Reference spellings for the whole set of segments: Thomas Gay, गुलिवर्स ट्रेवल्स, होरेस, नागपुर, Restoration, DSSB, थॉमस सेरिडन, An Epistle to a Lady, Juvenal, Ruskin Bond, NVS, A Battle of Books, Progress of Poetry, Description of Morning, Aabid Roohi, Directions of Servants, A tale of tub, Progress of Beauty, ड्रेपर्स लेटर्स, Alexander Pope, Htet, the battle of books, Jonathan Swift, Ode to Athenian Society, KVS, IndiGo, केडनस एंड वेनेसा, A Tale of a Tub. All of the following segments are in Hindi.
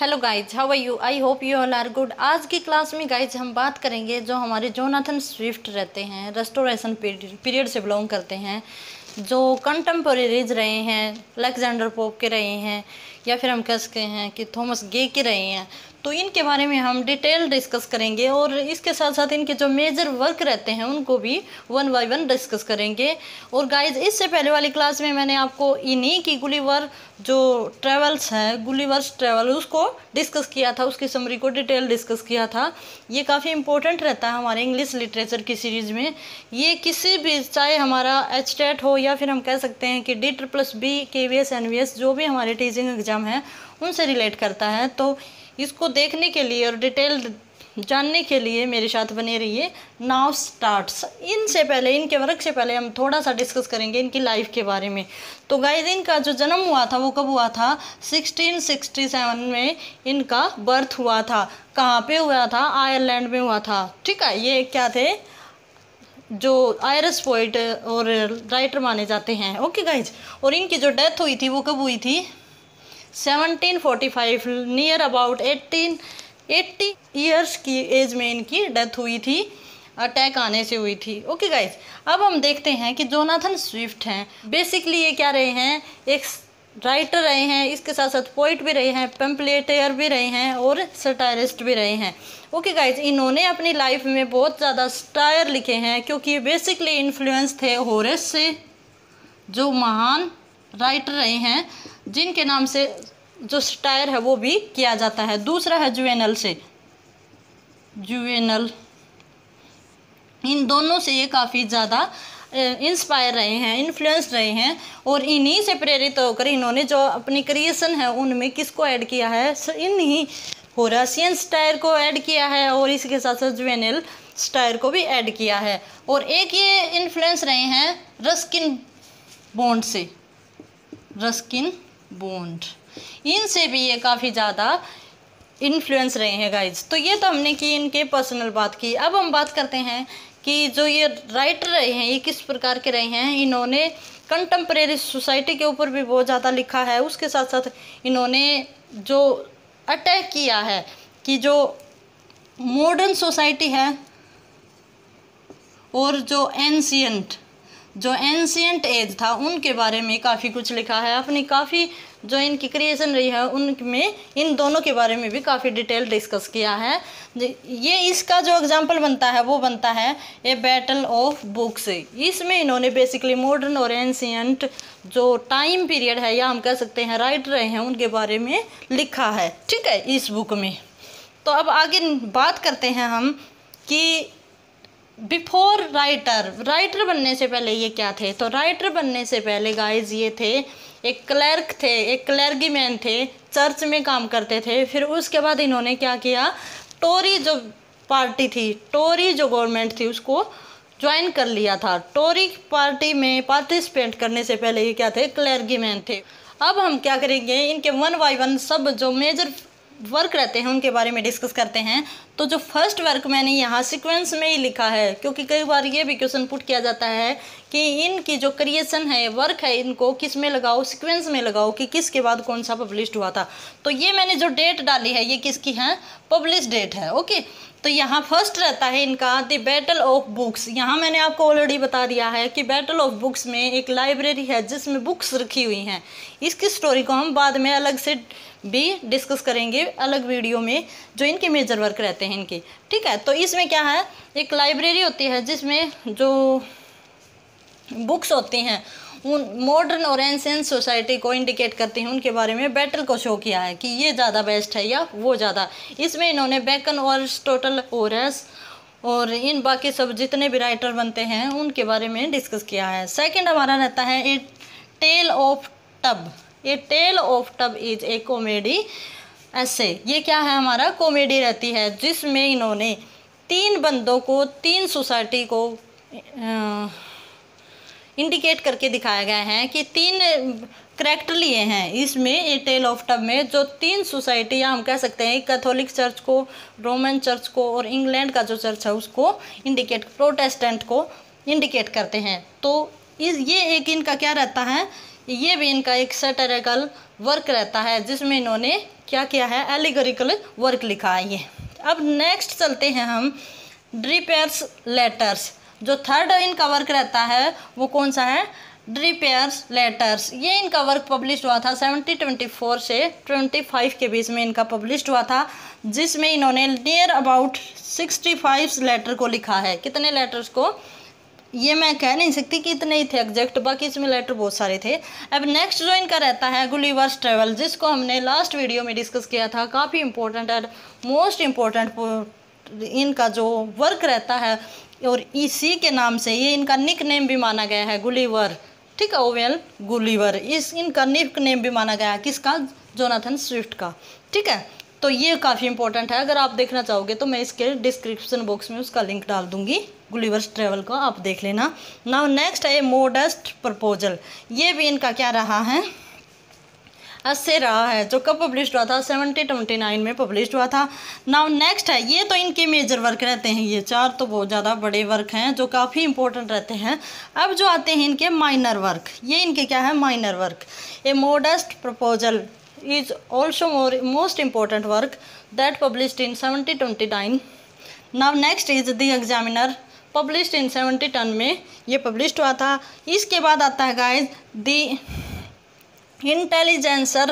Hello guys, how are you? I hope you all are good. आज की क्लास में गाइज हम बात करेंगे जो हमारे जोनाथन स्विफ्ट रहते हैं, रेस्टोरेशन पीरियड से बिलोंग करते हैं, जो कंटेम्पोरेरीज रहे हैं, अलेक्जेंडर पोप के रहे हैं या फिर हम कह सकते हैं कि थॉमस गे के रहे हैं। तो इनके बारे में हम डिटेल डिस्कस करेंगे और इसके साथ साथ इनके जो मेजर वर्क रहते हैं उनको भी वन बाय वन डिस्कस करेंगे। और गाइज इससे पहले वाली क्लास में मैंने आपको इन्हीं की गुलिवर जो ट्रेवल्स है, गुलिवर्स ट्रेवल, उसको डिस्कस किया था, उसकी समरी को डिटेल डिस्कस किया था। ये काफ़ी इंपॉर्टेंट रहता है हमारे इंग्लिश लिटरेचर की सीरीज़ में। ये किसी भी, चाहे हमारा एचटेट हो या फिर हम कह सकते हैं कि DBBB, KVS, NVS, जो भी हमारे टीचिंग एग्जाम हैं उनसे रिलेट करता है। तो इसको देखने के लिए और डिटेल जानने के लिए मेरे साथ बने रहिए। Now starts. इनसे पहले, इनके वर्क से पहले हम थोड़ा सा डिस्कस करेंगे इनकी लाइफ के बारे में। तो गाइस इनका जो जन्म हुआ था वो कब हुआ था? 1667 में इनका बर्थ हुआ था। कहाँ पे हुआ था? आयरलैंड में हुआ था। ठीक है, ये क्या थे? जो आयरिश पोइट और राइटर माने जाते हैं। ओके गाइज, और इनकी जो डेथ हुई थी वो कब हुई थी? 1745, नियर अबाउट 80 ईयर्स की एज में इनकी डेथ हुई थी, अटैक आने से हुई थी। ओके गाइज, अब हम देखते हैं कि जोनाथन स्विफ्ट हैं, बेसिकली ये क्या रहे हैं? एक राइटर रहे हैं, इसके साथ साथ पोइट भी रहे हैं, पेम्पलेटियर भी रहे हैं और सटायरिस्ट भी रहे हैं। ओके गाइज, इन्होंने अपनी लाइफ में बहुत ज़्यादा स्टायर लिखे हैं क्योंकि ये बेसिकली इन्फ्लुएंस थे होरेस से, जो महान राइटर रहे हैं जिनके नाम से जो स्टायर है वो भी किया जाता है। दूसरा है जुवेनल से, जुवेनल। इन दोनों से ये काफ़ी ज़्यादा इंस्पायर रहे हैं, इन्फ्लुएंस रहे हैं और इन्हीं से प्रेरित होकर इन्होंने जो अपनी क्रिएशन है उनमें किसको ऐड किया है? इन्हीं होरासियन स्टायर को ऐड किया है और इसके साथ साथ जुवेनल स्टायर को भी ऐड किया है। और एक ये इन्फ्लुएंस रहे हैं रस्किन बॉन्ड से, रस्किन बॉन्ड। इनसे भी ये काफ़ी ज़्यादा इन्फ्लुएंस रहे हैं गाइज। तो ये तो हमने की इनके पर्सनल बात की। अब हम बात करते हैं कि जो ये राइटर रहे हैं ये किस प्रकार के रहे हैं। इन्होंने कंटेम्प्रेरी सोसाइटी के ऊपर भी बहुत ज़्यादा लिखा है, उसके साथ साथ इन्होंने जो अटैक किया है कि जो मॉडर्न सोसाइटी है और जो एंशियंट एज था उनके बारे में काफ़ी कुछ लिखा है। अपनी काफ़ी जो इनकी क्रिएशन रही है उनमें इन दोनों के बारे में भी काफ़ी डिटेल डिस्कस किया है। ये इसका जो एग्जाम्पल बनता है वो बनता है ए बैटल ऑफ बुक्स। इसमें इन्होंने बेसिकली मॉडर्न और एंशियंट जो टाइम पीरियड है या हम कह सकते हैं राइट रहे हैं उनके बारे में लिखा है। ठीक है, इस बुक में। तो अब आगे बात करते हैं हम कि बिफोर राइटर बनने से पहले ये क्या थे? तो राइटर बनने से पहले गाइज ये थे, एक क्लर्क थे, एक क्लर्गी मैन थे, चर्च में काम करते थे। फिर उसके बाद इन्होंने क्या किया? टोरी जो पार्टी थी, टोरी जो गवर्नमेंट थी उसको ज्वाइन कर लिया था। टोरी पार्टी में पार्टिसिपेट करने से पहले ये क्या थे? क्लर्गी मैन थे। अब हम क्या करेंगे इनके वन बाई वन सब जो मेजर वर्क रहते हैं उनके बारे में डिस्कस करते हैं। तो जो फर्स्ट वर्क मैंने यहाँ सीक्वेंस में ही लिखा है क्योंकि कई बार ये भी क्वेश्चन पुट किया जाता है कि इनकी जो क्रिएशन है, वर्क है, इनको किस में लगाओ, सीक्वेंस में लगाओ कि किसके बाद कौन सा पब्लिश्ड हुआ था। तो ये मैंने जो डेट डाली है ये किसकी है? पब्लिश डेट है। ओके, तो यहाँ फर्स्ट रहता है इनका द बैटल ऑफ बुक्स। यहाँ मैंने आपको ऑलरेडी बता दिया है कि बैटल ऑफ बुक्स में एक लाइब्रेरी है जिसमें बुक्स रखी हुई हैं। इसकी स्टोरी को हम बाद में अलग से भी डिस्कस करेंगे, अलग वीडियो में, जो इनके मेजर वर्क रहते हैं इनके। ठीक है, तो इसमें क्या है? एक लाइब्रेरी होती है जिसमें जो बुक्स होती हैं उन मॉडर्न और एंशियंट सोसाइटी को इंडिकेट करती हैं, उनके बारे में बैटल को शो किया है कि ये ज़्यादा बेस्ट है या वो ज़्यादा। इसमें इन्होंने बेकन और टोटल होरेस और इन बाकी सब जितने भी राइटर बनते हैं उनके बारे में डिस्कस किया है। सेकेंड हमारा रहता है ए टेल ऑफ टब। ये tale of tub is a comedy ऐसे। ये क्या है? हमारा कॉमेडी रहती है जिसमें इन्होंने तीन बंदों को, तीन सोसाइटी को इंडिकेट करके दिखाया गया है कि तीन करैक्टर लिए हैं इसमें। ए टेल ऑफ टब में जो तीन सोसाइटी या हम कह सकते हैं कैथोलिक चर्च को, रोमन चर्च को और इंग्लैंड का जो चर्च है उसको इंडिकेट, प्रोटेस्टेंट को इंडिकेट करते हैं। तो ये एक इनका क्या रहता है ये भी इनका एक सैटिरिकल वर्क रहता है जिसमें इन्होंने क्या किया है, एलिगोरिकल वर्क लिखा है ये। अब नेक्स्ट चलते हैं हम ड्रेपर्स लेटर्स, जो थर्ड इनका वर्क रहता है वो कौन सा है, ड्रेपर्स लेटर्स। ये इनका वर्क पब्लिश हुआ था 1724 से 25 के बीच में इनका पब्लिश हुआ था, जिसमें इन्होंने नियर अबाउट 65 लेटर को लिखा है। कितने लेटर्स को ये मैं कह नहीं सकती कि इतने ही थे एग्जैक्ट, बाकी इसमें लेटर बहुत सारे थे। अब नेक्स्ट जो इनका रहता है गुलिवर्स ट्रेवल, जिसको हमने लास्ट वीडियो में डिस्कस किया था, काफ़ी इंपॉर्टेंट एंड मोस्ट इम्पोर्टेंट इनका जो वर्क रहता है और इसी के नाम से ये इनका निक नेम भी माना गया है, गुलिवर, ठीक है, ओवेल गुलिवर, इस इनका निक नेम भी माना गया है किसका, जोनाथन स्विफ्ट का, ठीक है। तो ये काफ़ी इंपॉर्टेंट है, अगर आप देखना चाहोगे तो मैं इसके डिस्क्रिप्शन बॉक्स में उसका लिंक डाल दूंगी, गुलिवर्स ट्रेवल का आप देख लेना। नाउ नेक्स्ट है मोडेस्ट प्रपोजल, ये भी इनका क्या रहा है, ऐसे रहा है, जो कब पब्लिश हुआ था 1729 में पब्लिश हुआ था। नाउ नेक्स्ट है, ये तो इनके मेजर वर्क रहते हैं, ये चार तो बहुत ज़्यादा बड़े वर्क हैं जो काफ़ी इंपॉर्टेंट रहते हैं। अब जो आते हैं इनके माइनर वर्क, ये इनके क्या है, minor work. A modest proposal is also most important work that published in 1729. Now next is The Examiner, published in 1710 में ये published हुआ था। इसके बाद आता है guys The Intelligencer,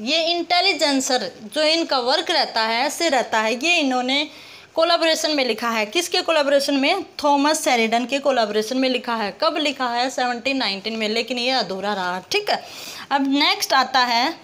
ये Intelligencer जो इनका वर्क रहता है ऐसे रहता है, ये इन्होंने कोलाबोरेशन में लिखा है, किसके कोलाबोरेशन में, थॉमस सेरिडन के कोलाबोरेशन में लिखा है। कब लिखा है, 1719 में, लेकिन ये अधूरा रहा, ठीक है। अब नेक्स्ट आता है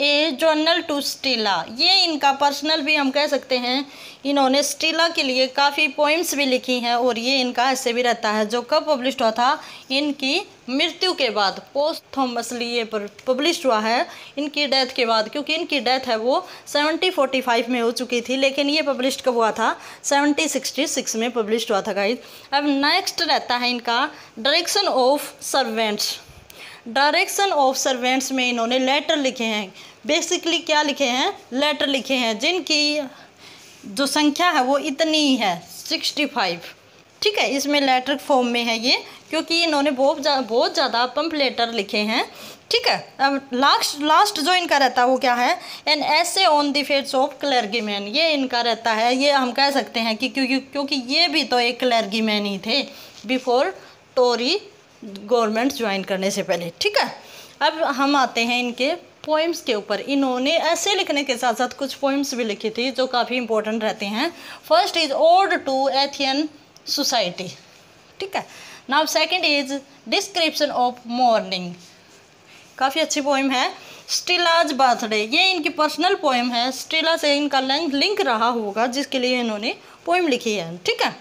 ए जर्नल टू स्टेला, ये इनका पर्सनल भी हम कह सकते हैं, इन्होंने स्टेला के लिए काफ़ी पोइम्स भी लिखी हैं और ये इनका ऐसे भी रहता है, जो कब पब्लिश हुआ था, इनकी मृत्यु के बाद, पोस्टथॉमसली ये पब्लिश हुआ है इनकी डेथ के बाद, क्योंकि इनकी डेथ है वो 1745 में हो चुकी थी, लेकिन ये पब्लिश कब हुआ था, 1766 में पब्लिश हुआ था गाइज। अब नेक्स्ट रहता है इनका direction of servants, direction of servants में इन्होंने लेटर लिखे हैं, बेसिकली क्या लिखे हैं, लेटर लिखे हैं, जिनकी जो संख्या है वो इतनी है 65, ठीक है, इसमें लेटर फॉर्म में है ये, क्योंकि इन्होंने बहुत ज़्यादा पंप लेटर लिखे हैं, ठीक है। अब लास्ट जो इनका रहता है वो क्या है, an essay on the fates of clergy man, ये इनका रहता है, ये हम कह सकते हैं कि क्योंकि ये भी तो एक क्लर्गी मैन ही थे बिफोर टोरी गवर्नमेंट ज्वाइन करने से पहले, ठीक है। अब हम आते हैं इनके पोइम्स के ऊपर, इन्होंने ऐसे लिखने के साथ साथ कुछ पोइम्स भी लिखी थी जो काफ़ी इंपॉर्टेंट रहते हैं। First is ode to Athenian society, ठीक है। Now second is description of morning, काफ़ी अच्छी पोइम है। स्टेलाज बर्थडे, ये इनकी पर्सनल पोइम है, स्टेला से इनका लिंक रहा होगा जिसके लिए इन्होंने पोइम लिखी है, ठीक है।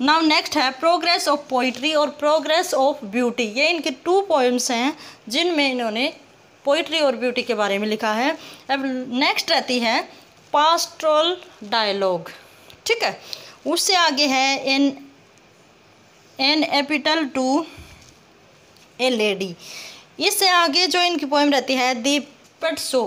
नाउ नेक्स्ट है प्रोग्रेस ऑफ पोइट्री और प्रोग्रेस ऑफ ब्यूटी, ये इनके टू पोइम्स हैं जिनमें इन्होंने पोइट्री और ब्यूटी के बारे में लिखा है। अब नेक्स्ट रहती है पास्टोरल डायलॉग, ठीक है। उससे आगे है an epistle to a lady, इससे आगे जो इनकी पोइम रहती है दी पेटसो,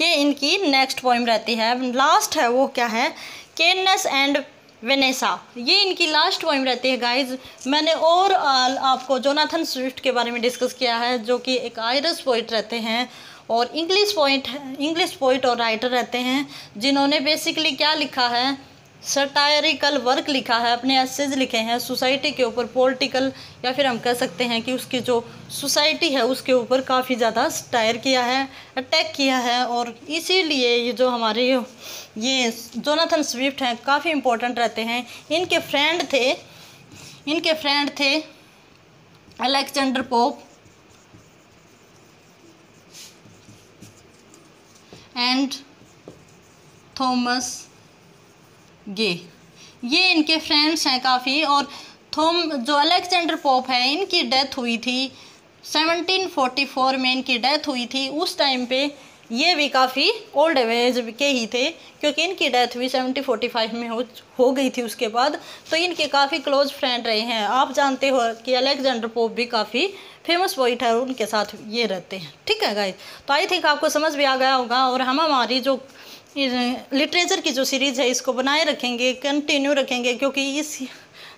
ये इनकी नेक्स्ट पोइम रहती है। लास्ट है वो क्या है, केडनस एंड वेनेसा, ये इनकी लास्ट पोइम रहती है गाइज। मैंने ओवरऑल आपको जोनाथन स्विफ्ट के बारे में डिस्कस किया है, जो कि एक आयरिश पोइट रहते हैं और इंग्लिश पोइट और राइटर रहते हैं, जिन्होंने बेसिकली क्या लिखा है, सटायरिकल वर्क लिखा है, अपने एसेज लिखे हैं सोसाइटी के ऊपर, पॉलिटिकल या फिर हम कह सकते हैं कि उसकी जो सोसाइटी है उसके ऊपर काफ़ी ज़्यादा सटायर किया है, अटैक किया है, और इसीलिए ये जो हमारे ये जोनाथन स्विफ्ट हैं काफ़ी इंपॉर्टेंट रहते हैं। इनके फ्रेंड थे Alexander Pope and Thomas Gay, ये इनके फ्रेंड्स हैं काफ़ी। और जो अलेक्जेंडर पोप है इनकी डेथ हुई थी 1744 में, इनकी डेथ हुई थी, उस टाइम पे ये भी काफ़ी ओल्ड एज के ही थे, क्योंकि इनकी डेथ भी 1745 में हो गई थी उसके बाद, तो इनके काफ़ी क्लोज फ्रेंड रहे हैं। आप जानते हो कि अलेक्जेंडर पोप भी काफ़ी फेमस पोइट है, उनके साथ ये रहते हैं, ठीक है गाइस। तो आई थिंक आपको समझ भी आ गया होगा, और हम हमारी जो लिटरेचर की जो सीरीज़ है इसको बनाए रखेंगे, कंटिन्यू रखेंगे, क्योंकि इस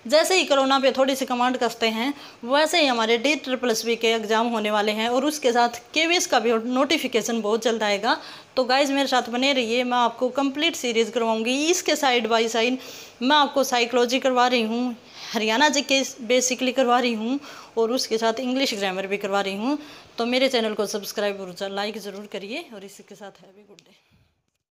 जैसे ही कोरोना पे थोड़ी सी कमांड कसते हैं वैसे ही हमारे DSSB के एग्ज़ाम होने वाले हैं और उसके साथ KVS का भी नोटिफिकेशन बहुत जल्द आएगा। तो गाइज़ मेरे साथ बने रहिए, मैं आपको कंप्लीट सीरीज़ करवाऊंगी। इसके साइड बाय साइड मैं आपको साइकोलॉजी करवा रही हूँ, हरियाणा जीके बेसिकली करवा रही हूँ और उसके साथ इंग्लिश ग्रामर भी करवा रही हूँ। तो मेरे चैनल को सब्सक्राइब और लाइक ज़रूर करिए और इसी के साथ हैवी गुड डे।